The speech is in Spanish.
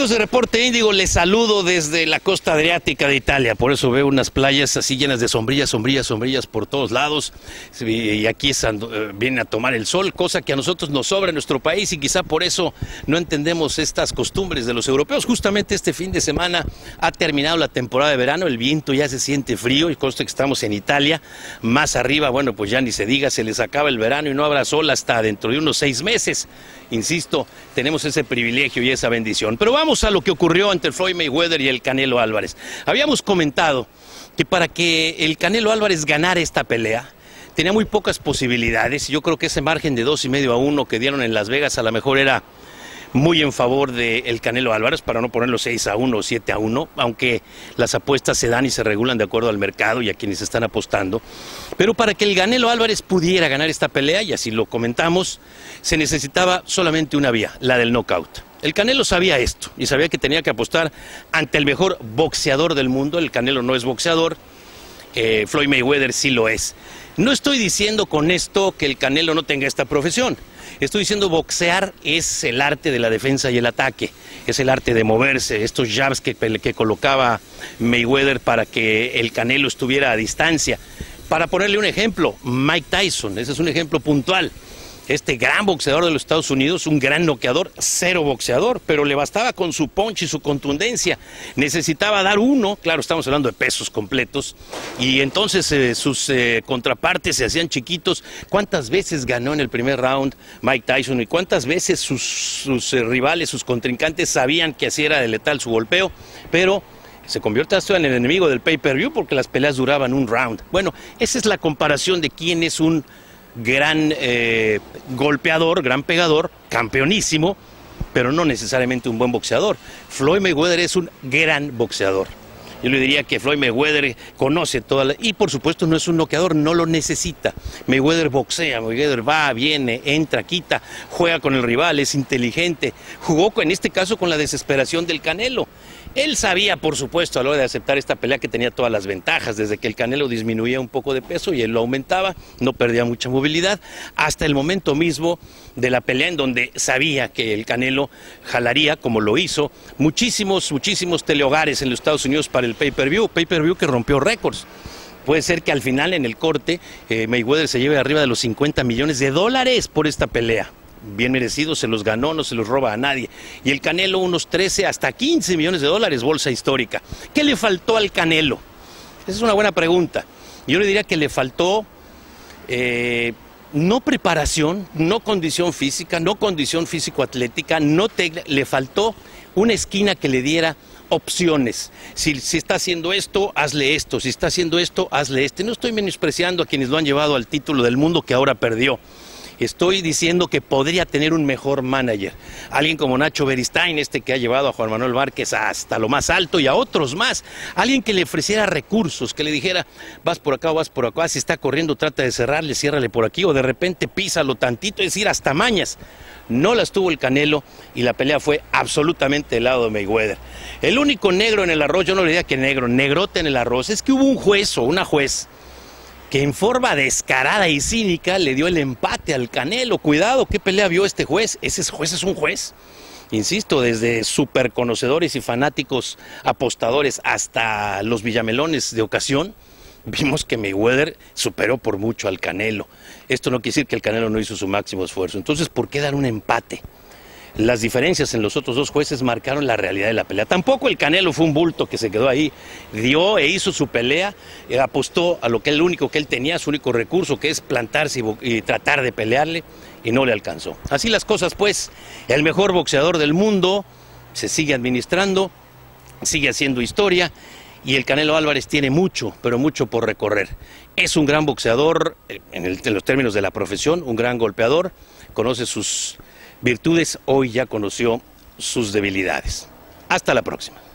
Amigos de Reporte Índigo, les saludo desde la costa adriática de Italia, por eso veo unas playas así llenas de sombrillas, sombrillas, sombrillas por todos lados, y aquí viene a tomar el sol, cosa que a nosotros nos sobra en nuestro país y quizá por eso no entendemos estas costumbres de los europeos. Justamente este fin de semana ha terminado la temporada de verano, el viento ya se siente frío y consta que estamos en Italia, más arriba, bueno, pues ya ni se diga, se les acaba el verano y no habrá sol hasta dentro de unos 6 meses, insisto, tenemos ese privilegio y esa bendición. Pero vamos a lo que ocurrió entre Floyd Mayweather y el Canelo Álvarez. Habíamos comentado que para que el Canelo Álvarez ganara esta pelea, tenía muy pocas posibilidades. Yo creo que ese margen de 2,5 a 1 que dieron en Las Vegas a lo mejor era muy en favor del Canelo Álvarez, para no ponerlo 6-1 o 7-1, aunque las apuestas se dan y se regulan de acuerdo al mercado y a quienes están apostando. Pero para que el Canelo Álvarez pudiera ganar esta pelea, y así lo comentamos, se necesitaba solamente una vía, la del knockout. El Canelo sabía esto y sabía que tenía que apostar ante el mejor boxeador del mundo. El Canelo no es boxeador, Floyd Mayweather sí lo es. No estoy diciendo con esto que el Canelo no tenga esta profesión. Estoy diciendo boxear es el arte de la defensa y el ataque, es el arte de moverse, estos jabs que colocaba Mayweather para que el Canelo estuviera a distancia. Para ponerle un ejemplo, Mike Tyson, ese es un ejemplo puntual. Este gran boxeador de los Estados Unidos, un gran noqueador, cero boxeador, pero le bastaba con su punch y su contundencia. Necesitaba dar uno, claro, estamos hablando de pesos completos, y entonces sus contrapartes se hacían chiquitos. ¿Cuántas veces ganó en el primer round Mike Tyson? ¿Y cuántas veces sus rivales, sus contrincantes, sabían que así era de letal su golpeo? Pero se convierte hasta en el enemigo del pay-per-view porque las peleas duraban un round. Bueno, esa es la comparación de quién es un gran golpeador, gran pegador, campeonísimo, pero no necesariamente un buen boxeador. Floyd Mayweather es un gran boxeador. Yo le diría que Floyd Mayweather conoce toda la... Y por supuesto no es un noqueador, no lo necesita. Mayweather boxea, Mayweather va, viene, entra, quita, juega con el rival, es inteligente. Jugó en este caso con la desesperación del Canelo. Él sabía, por supuesto, a la hora de aceptar esta pelea que tenía todas las ventajas, desde que el Canelo disminuía un poco de peso y él lo aumentaba, no perdía mucha movilidad, hasta el momento mismo de la pelea en donde sabía que el Canelo jalaría, como lo hizo, muchísimos, muchísimos telehogares en los Estados Unidos para el pay-per-view que rompió récords. Puede ser que al final, en el corte, Mayweather se lleve arriba de los $50 millones por esta pelea. Bien merecido, se los ganó, no se los roba a nadie. Y el Canelo unos 13 hasta 15 millones de dólares, bolsa histórica. ¿Qué le faltó al Canelo? Esa es una buena pregunta. Yo le diría que le faltó no preparación, no condición física, no condición físico-atlética, le faltó una esquina que le diera opciones. Si está haciendo esto, hazle esto. Si está haciendo esto, hazle este. No estoy menospreciando a quienes lo han llevado al título del mundo que ahora perdió. Estoy diciendo que podría tener un mejor manager. Alguien como Nacho Beristain, que ha llevado a Juan Manuel Márquez hasta lo más alto y a otros más. Alguien que le ofreciera recursos, que le dijera, vas por acá o vas por acá, si está corriendo trata de cerrarle, ciérrale por aquí, o de repente písalo tantito, es decir, hasta mañas. No las tuvo el Canelo y la pelea fue absolutamente del lado de Mayweather. El único negro en el arroz, yo no le diría que negro, negrote en el arroz, es que hubo un juez o una juez que en forma descarada y cínica le dio el empate al Canelo. Cuidado, ¿qué pelea vio este juez? Ese juez es un juez, insisto, desde superconocedores y fanáticos apostadores hasta los villamelones de ocasión. Vimos que Mayweather superó por mucho al Canelo. Esto no quiere decir que el Canelo no hizo su máximo esfuerzo. Entonces, ¿por qué dar un empate? Las diferencias en los otros dos jueces marcaron la realidad de la pelea. Tampoco el Canelo fue un bulto que se quedó ahí. Dio e hizo su pelea, apostó a lo que el único que él tenía, su único recurso, que es plantarse y tratar de pelearle, y no le alcanzó. Así las cosas, pues, el mejor boxeador del mundo se sigue administrando, sigue haciendo historia, y el Canelo Álvarez tiene mucho, pero mucho por recorrer. Es un gran boxeador, en los términos de la profesión, un gran golpeador, conoce sus virtudes, hoy ya conoció sus debilidades. Hasta la próxima.